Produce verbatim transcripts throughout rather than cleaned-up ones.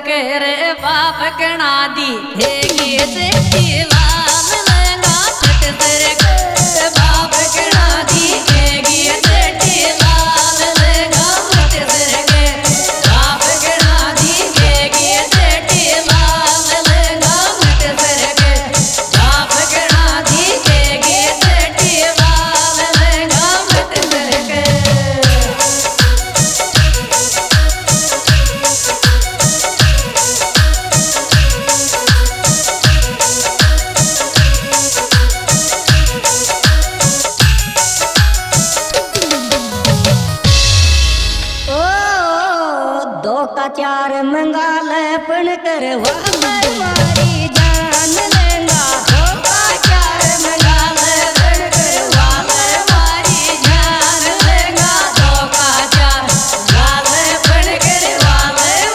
सके रे बाप कणा दी हे गीत चार मंगाल पण करवा मारी जान लेंगा धोखा चार मंगाल पण करवा मारी जान लेंगा धोखा चार मंगाल पण करवा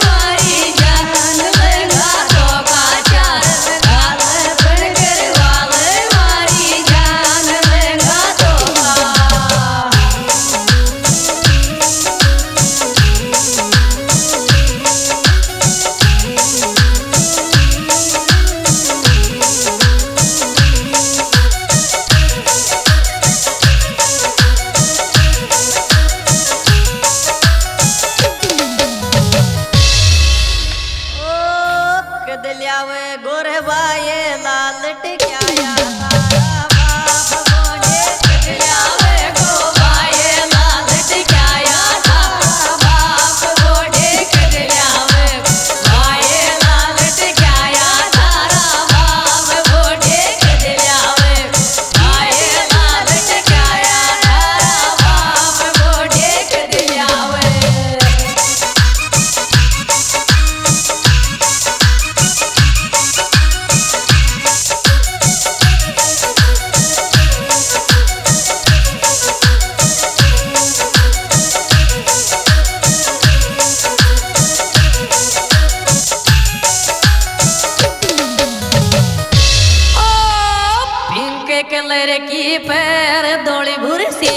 मारी जान लेंगा धोखा चार मंगाल पण करवा मारी जान लेंगा धोखा कलर की पैर दौड़ी भूर से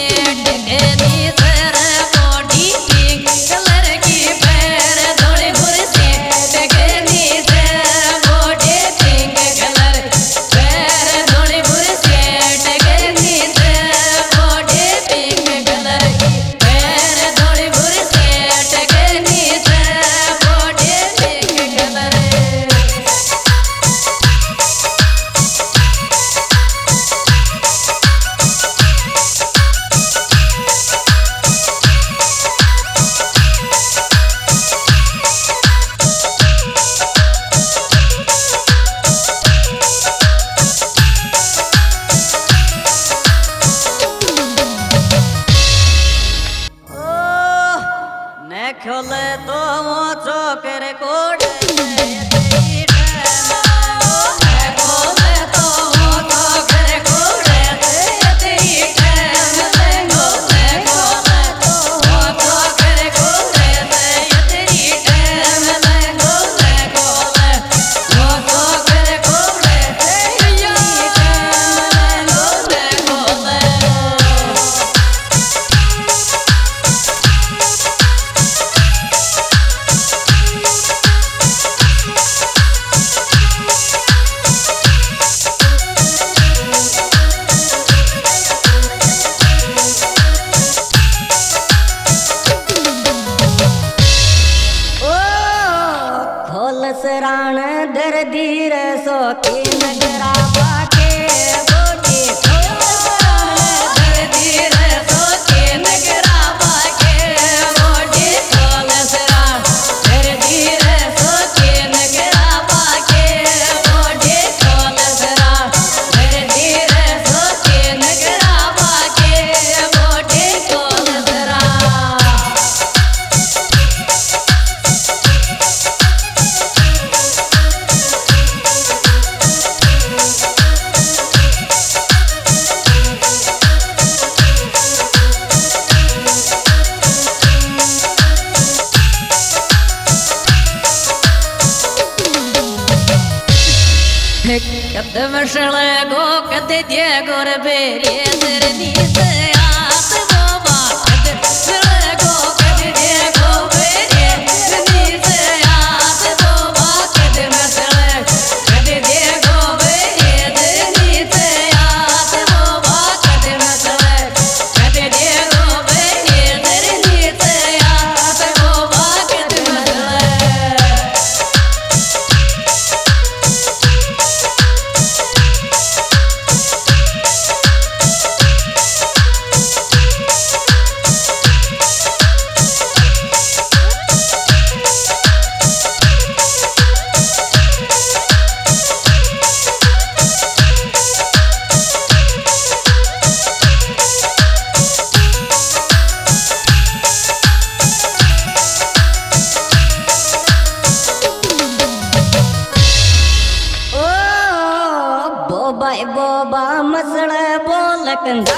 खोले तो वो चोकर कोड़े सराण दर धीर सो की नगरा बाके बोटी सराण दर धीर सो की नगरा बाके बोटी खोल सराण दर धीर सो की नगरा बाके बोटी खोल सराण दर धीर सो की नगरा बाके बोटी खोल सराण कदमशल गो कद दे गोर बेरे दरनी से आस बाबा कदमशल गो कद दे गो बेरे दरनी से आस बाबा। बोबा मसड़ा बोल कंदा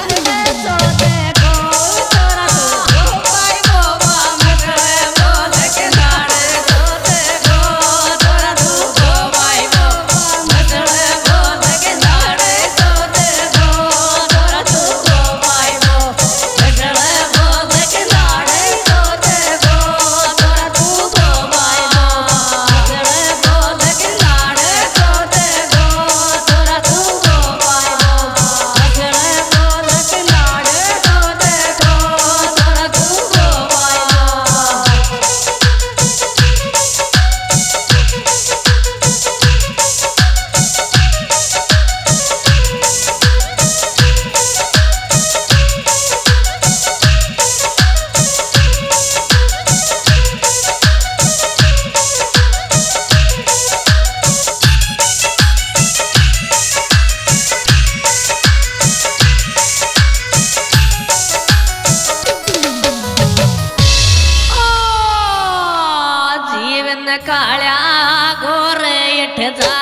काळ्या गोरे येठ जा।